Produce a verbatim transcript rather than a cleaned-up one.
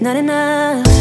not enough.